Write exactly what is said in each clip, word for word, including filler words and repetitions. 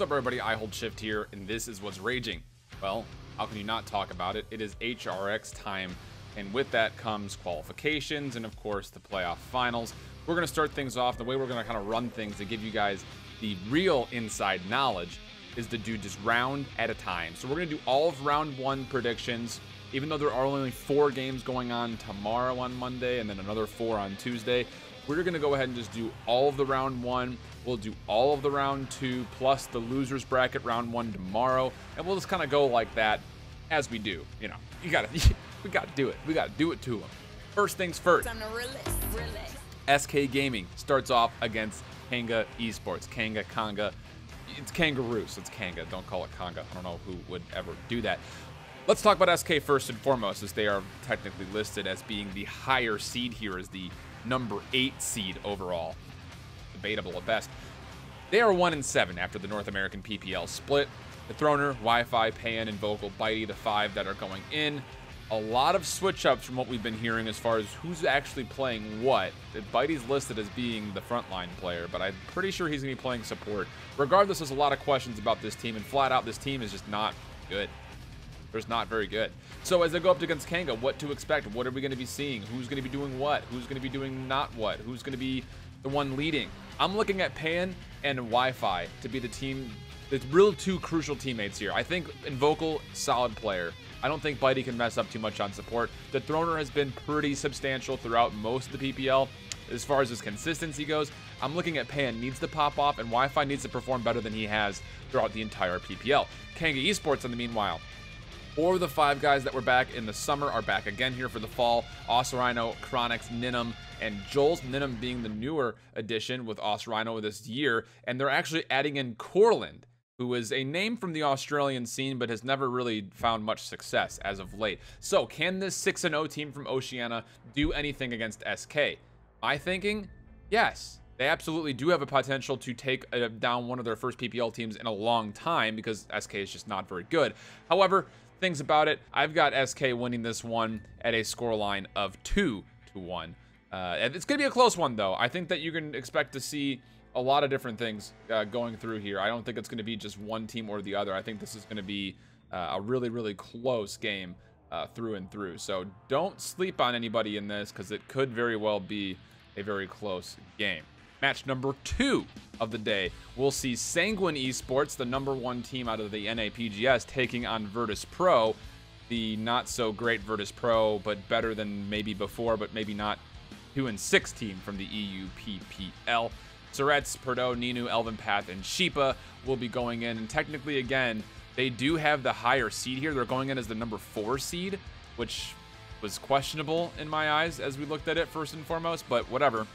What's up, everybody? I hold shift here, and this is what's raging. Well, how can you not talk about it? It is H R X time, and with that comes qualifications and, of course, the playoff finals. We're going to start things off. The way we're going to kind of run things to give you guys the real inside knowledge is to do just round at a time. So we're going to do all of round one predictions, even though there are only four games going on tomorrow on Monday and then another four on Tuesday. We're going to go ahead and just do all of the round one. We'll do all of the round two plus the losers bracket round one tomorrow. And we'll just kind of go like that as we do. You know, you got to, we got to do it. We got to do it to them. First things first. S K Gaming starts off against Kanga Esports. Kanga, Kanga. It's kangaroos. It's Kanga. Don't call it Kanga. I don't know who would ever do that. Let's talk about S K first and foremost, as they are technically listed as being the higher seed here, as the number eight seed overall, debatable at best. They are one and seven after the North American P P L split. The Throner, Wi-Fi, Pan, and Vocal Bitey, the five that are going in. A lot of switch ups from what we've been hearing as far as who's actually playing what. Bitey's listed as being the frontline player, but I'm pretty sure he's gonna be playing support. Regardless, there's a lot of questions about this team, and flat out, this team is just not good. There's not very good. So as they go up against Kanga, what to expect? What are we going to be seeing? Who's going to be doing what? Who's going to be doing not what? Who's going to be the one leading? I'm looking at Pan and Wi-Fi to be the team, the real two crucial teammates here. I think Invokal, solid player. I don't think Bitey can mess up too much on support. The Throner has been pretty substantial throughout most of the P P L. As far as his consistency goes, I'm looking at Pan needs to pop off, and Wi-Fi needs to perform better than he has throughout the entire P P L. Kanga Esports, in the meanwhile, or the five guys that were back in the summer are back again here for the fall. Osrhino, Chronix, Ninum, and Joel's, Ninum being the newer addition with Osrhino this year. And they're actually adding in Corland, who is a name from the Australian scene but has never really found much success as of late. So can this six and oh team from Oceania do anything against S K? My thinking, yes. They absolutely do have a potential to take a, down one of their first P P L teams in a long time, because S K is just not very good. However, things about it, I've got S K winning this one at a scoreline of two to one. Uh, it's going to be a close one, though. I think that you can expect to see a lot of different things uh, going through here. I don't think it's going to be just one team or the other. I think this is going to be uh, a really, really close game uh, through and through. So don't sleep on anybody in this, because it could very well be a very close game. Match number two of the day, we'll see Sanguine Esports, the number one team out of the N A P G S, taking on Virtus Pro, the not-so-great Virtus Pro, but better than maybe before, but maybe not, two and six team from the E U P P L. Suretz, Perdo, Ninum, Elvenpath, and Shepa will be going in, and technically, again, they do have the higher seed here. They're going in as the number four seed, which was questionable in my eyes as we looked at it first and foremost, but whatever.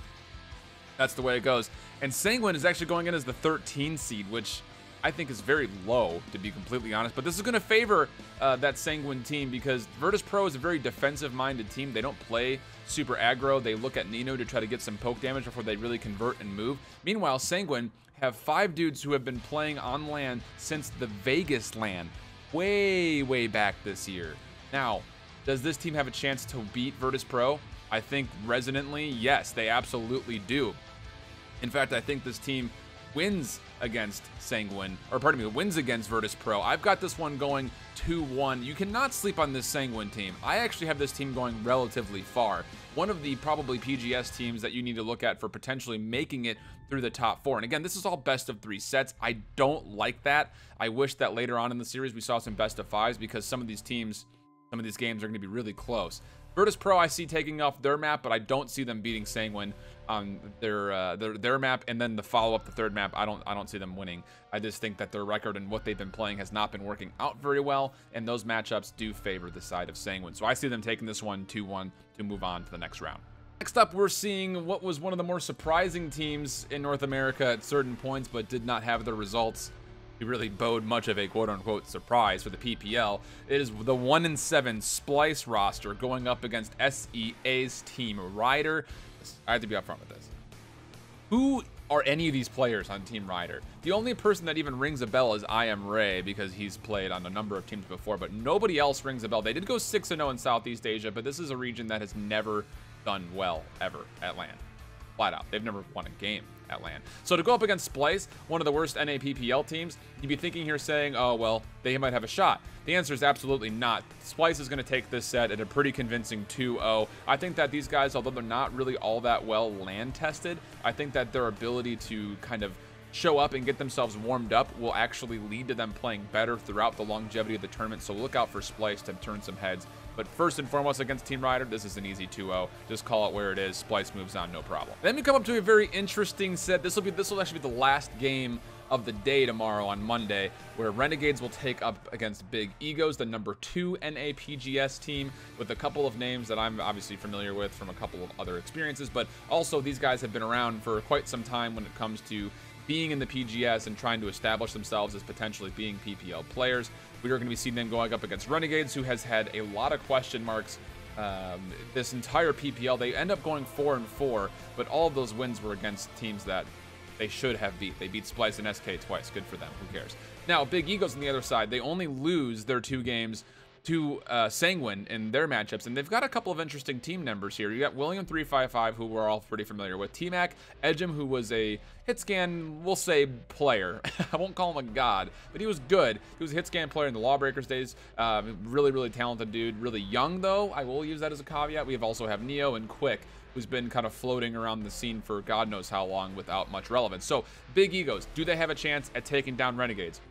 That's the way it goes. And Sanguine is actually going in as the thirteen seed, which I think is very low, to be completely honest. But this is going to favor uh, that Sanguine team, because Virtus Pro is a very defensive-minded team. They don't play super aggro. They look at Nino to try to get some poke damage before they really convert and move. Meanwhile, Sanguine have five dudes who have been playing on LAN since the Vegas LAN way, way back this year. Now, does this team have a chance to beat Virtus Pro? I think resonantly, yes, they absolutely do. In fact, I think this team wins against Sanguine, or pardon me, wins against Virtus Pro. I've got this one going two one. You cannot sleep on this Sanguine team. I actually have this team going relatively far. One of the probably P G S teams that you need to look at for potentially making it through the top four. And again, this is all best of three sets. I don't like that. I wish that later on in the series we saw some best of fives, because some of these teams, some of these games are going to be really close. Virtus Pro I see taking off their map, but I don't see them beating Sanguine on their uh, their, their map, and then the follow up, the third map. I don't I don't see them winning. I just think that their record and what they've been playing has not been working out very well, and those matchups do favor the side of Sanguine. So I see them taking this one two one to move on to the next round. Next up, we're seeing what was one of the more surprising teams in North America at certain points, but did not have their results. It really bode much of a quote-unquote surprise for the P P L. It is the one and seven Splyce roster going up against S E A's Team Rider. I have to be upfront with this. Who are any of these players on Team Rider? The only person that even rings a bell is I Am Ray, because he's played on a number of teams before, but nobody else rings a bell. They did go six and oh in Southeast Asia, but this is a region that has never done well ever at LAN. Flat out. They've never won a game. at LAN. So to go up against Splyce, one of the worst N A P P L teams, you'd be thinking here saying, oh, well, they might have a shot. The answer is absolutely not. Splyce is going to take this set at a pretty convincing two oh. I think that these guys, although they're not really all that well LAN tested, I think that their ability to kind of show up and get themselves warmed up will actually lead to them playing better throughout the longevity of the tournament. So look out for Splyce to turn some heads. But first and foremost, against Team Rider, this is an easy two oh. Just call it where it is. Splyce moves on, no problem. Then we come up to a very interesting set. This will be this will actually be the last game of the day tomorrow on Monday, where Renegades will take up against Big Egos, the number two N A P G S team, with a couple of names that I'm obviously familiar with from a couple of other experiences. But also, these guys have been around for quite some time when it comes to being in the P G S and trying to establish themselves as potentially being P P L players. We are going to be seeing them going up against Renegades, who has had a lot of question marks um, this entire P P L. They end up going four and four, but all of those wins were against teams that they should have beat. They beat Splyce and S K twice. Good for them. Who cares? Now, Big Egos on the other side, they only lose their two games to uh, Sanguine in their matchups, and they've got a couple of interesting team members here. You got William three five five, who we're all pretty familiar with, T Mac, Edgem, who was a hitscan, we'll say, player. I won't call him a god, but he was good. He was a hitscan player in the Lawbreakers days. Uh, really, really talented dude. Really young, though. I will use that as a caveat. We have also have Neo and Quick, who's been kind of floating around the scene for God knows how long without much relevance. So, Big Egos, do they have a chance at taking down Renegades?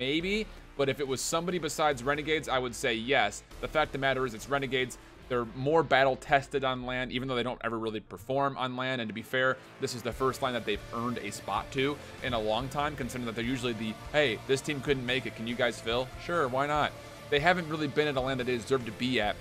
Maybe, but if it was somebody besides Renegades, I would say yes. The fact of the matter is, it's Renegades. They're more battle tested on LAN, even though they don't ever really perform on LAN. And to be fair, this is the first line that they've earned a spot to in a long time, considering that they're usually the, hey, this team couldn't make it, can you guys fill? Sure, why not? They haven't really been at a LAN that they deserve to be at.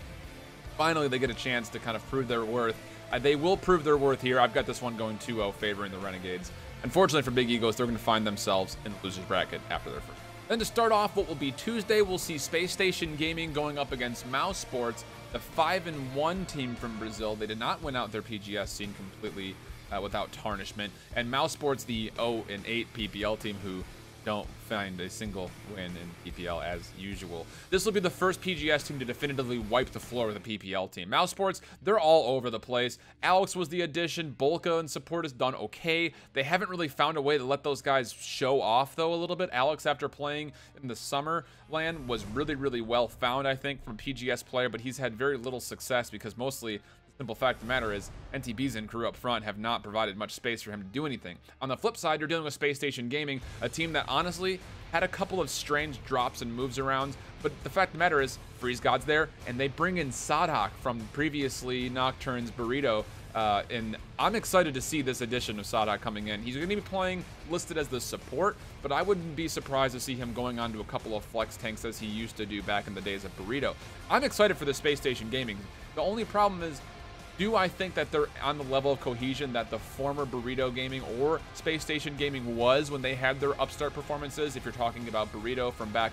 Finally, they get a chance to kind of prove their worth. Uh, they will prove their worth here. I've got this one going two oh favoring the Renegades. Unfortunately for Big Egos, they're going to find themselves in the loser's bracket after their first. Then to start off what will be Tuesday, we'll see Space Station Gaming going up against Mouse Sports, the five and one team from Brazil. They did not win out their P G S scene completely uh, without tarnishment. And Mouse Sports, the oh and eight P P L team, who don't find a single win in P P L as usual. This will be the first P G S team to definitively wipe the floor with a P P L team. Mouse Sports, they're all over the place. Alex was the addition. Bolka and support has done okay. They haven't really found a way to let those guys show off, though, a little bit. Alex, after playing in the summer LAN, was really, really well found, I think, from P G S player, but he's had very little success because mostly... simple fact of the matter is, N T Bs and crew up front have not provided much space for him to do anything. On the flip side, you're dealing with Space Station Gaming, a team that honestly had a couple of strange drops and moves around, but the fact of the matter is, Freeze God's there, and they bring in Sadhawk from previously Nocturne's Burrito, uh, and I'm excited to see this addition of Sadhawk coming in. He's going to be playing listed as the support, but I wouldn't be surprised to see him going on to a couple of flex tanks as he used to do back in the days of Burrito. I'm excited for the Space Station Gaming. The only problem is, do I think that they're on the level of cohesion that the former Burrito Gaming or Space Station Gaming was when they had their upstart performances? If you're talking about Burrito from back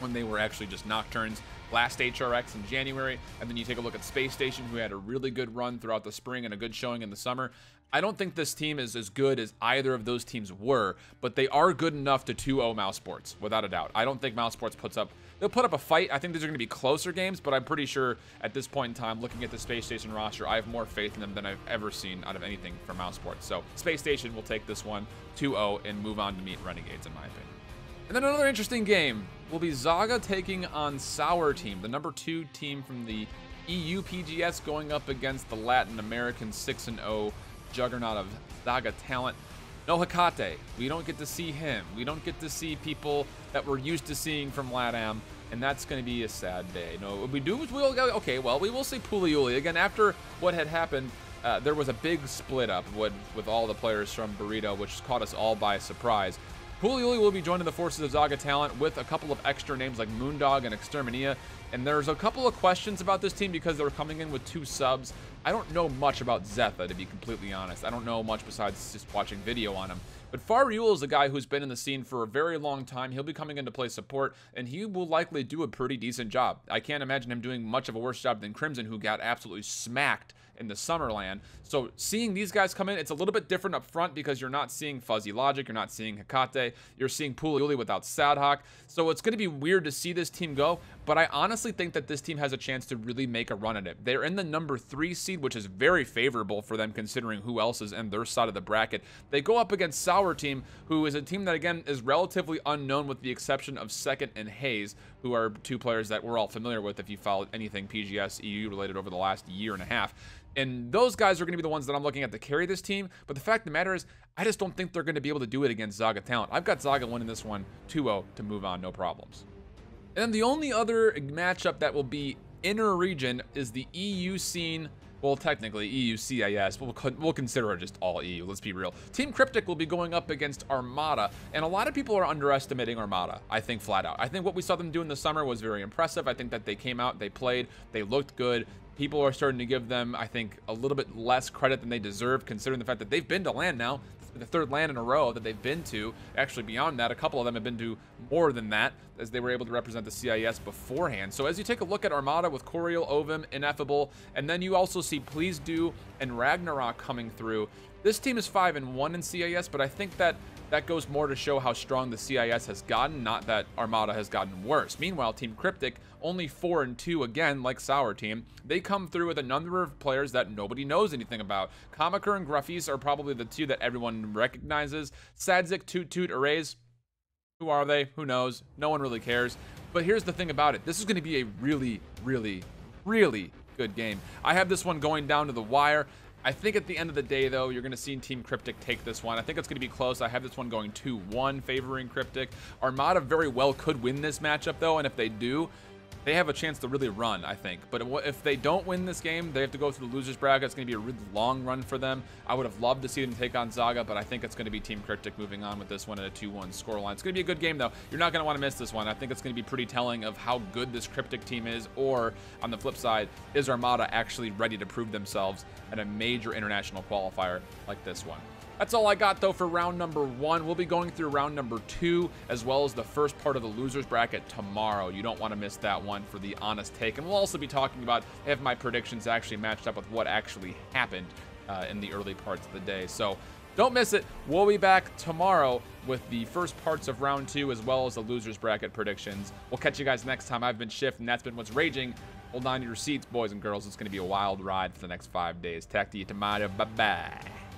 when they were actually just Nocturnes, last H R X in January, and then you take a look at Space Station, who had a really good run throughout the spring and a good showing in the summer. I don't think this team is as good as either of those teams were, but they are good enough to two oh Mouse Sports, without a doubt. I don't think Mouse Sports puts up... they'll put up a fight. I think these are going to be closer games, but I'm pretty sure at this point in time, looking at the Space Station roster, I have more faith in them than I've ever seen out of anything from Mouse Sports. So Space Station will take this one two oh and move on to meet Renegades, in my opinion. And then another interesting game will be Zaga taking on Sour Team, the number two team from the E U P G S, going up against the Latin American six and oh juggernaut of Zaga Talent. No Hikate. We don't get to see him. We don't get to see people that we're used to seeing from LatAm, and that's going to be a sad day. No, what we do is we'll go, okay, well, we will see Puliuli. Again, after what had happened, uh, there was a big split up with, with all the players from Burrito, which caught us all by surprise. Puliuli will be joining the forces of Zaga Talent with a couple of extra names like Moondog and Exterminia. And there's a couple of questions about this team because they're coming in with two subs. I don't know much about Zetha, to be completely honest. I don't know much besides just watching video on him. But Faryul is a guy who's been in the scene for a very long time. He'll be coming in to play support, and he will likely do a pretty decent job. I can't imagine him doing much of a worse job than Crimson, who got absolutely smacked in the Summerland. So seeing these guys come in, it's a little bit different up front because you're not seeing Fuzzy Logic, you're not seeing Hikate, you're seeing Puliuli without Sadhawk. So it's going to be weird to see this team go, but I honestly think that this team has a chance to really make a run at it. They're in the number three seed, which is very favorable for them considering who else is in their side of the bracket. They go up against Sour Team, who is a team that, again, is relatively unknown with the exception of Second and Haze, who are two players that we're all familiar with if you followed anything P G S E U related over the last year and a half. And those guys are going to be the ones that I'm looking at to carry this team. But the fact of the matter is, I just don't think they're going to be able to do it against Zaga Talent. I've got Zaga winning this one two oh to move on, no problems. And then the only other matchup that will be inner region is the E U scene. Well, technically, E U C I S, but we'll consider it just all E U, let's be real. Team Cryptic will be going up against Armada, and a lot of people are underestimating Armada, I think, flat out. I think what we saw them do in the summer was very impressive. I think that they came out, they played, they looked good. People are starting to give them, I think, a little bit less credit than they deserve, considering the fact that they've been to LAN now, the third LAN in a row that they've been to. Actually, beyond that, a couple of them have been to more than that, as they were able to represent the C I S beforehand. So as you take a look at Armada with Coriel, Ovum, Ineffable, and then you also see Please Do and Ragnarok coming through. This team is five and one in C I S, but I think that that goes more to show how strong the C I S has gotten, not that Armada has gotten worse. Meanwhile, Team Cryptic, only four and two again, like Sour Team. They come through with a number of players that nobody knows anything about. Comaker and Gruffies are probably the two that everyone recognizes. Sadzik, Toot Toot, Arrays. Who are they? Who knows? No one really cares. But here's the thing about it. This is going to be a really, really, really good game. I have this one going down to the wire. I think at the end of the day, though, you're going to see Team Cryptic take this one. I think it's going to be close. I have this one going two one favoring Cryptic. Armada very well could win this matchup, though, and if they do, they have a chance to really run, I think. But if they don't win this game, they have to go through the loser's bracket. It's going to be a really long run for them. I would have loved to see them take on Zaga, but I think it's going to be Team Cryptic moving on with this one at a two one scoreline. It's going to be a good game, though. You're not going to want to miss this one. I think it's going to be pretty telling of how good this Cryptic team is, or on the flip side, is Armada actually ready to prove themselves at a major international qualifier like this one? That's all I got, though, for round number one. We'll be going through round number two, as well as the first part of the loser's bracket tomorrow. You don't want to miss that one for the honest take. And we'll also be talking about if my predictions actually matched up with what actually happened uh, in the early parts of the day. So don't miss it. We'll be back tomorrow with the first parts of round two, as well as the loser's bracket predictions. We'll catch you guys next time. I've been Shift, and that's been What's Raging. Hold on to your seats, boys and girls. It's going to be a wild ride for the next five days. Talk to you tomorrow. Bye-bye.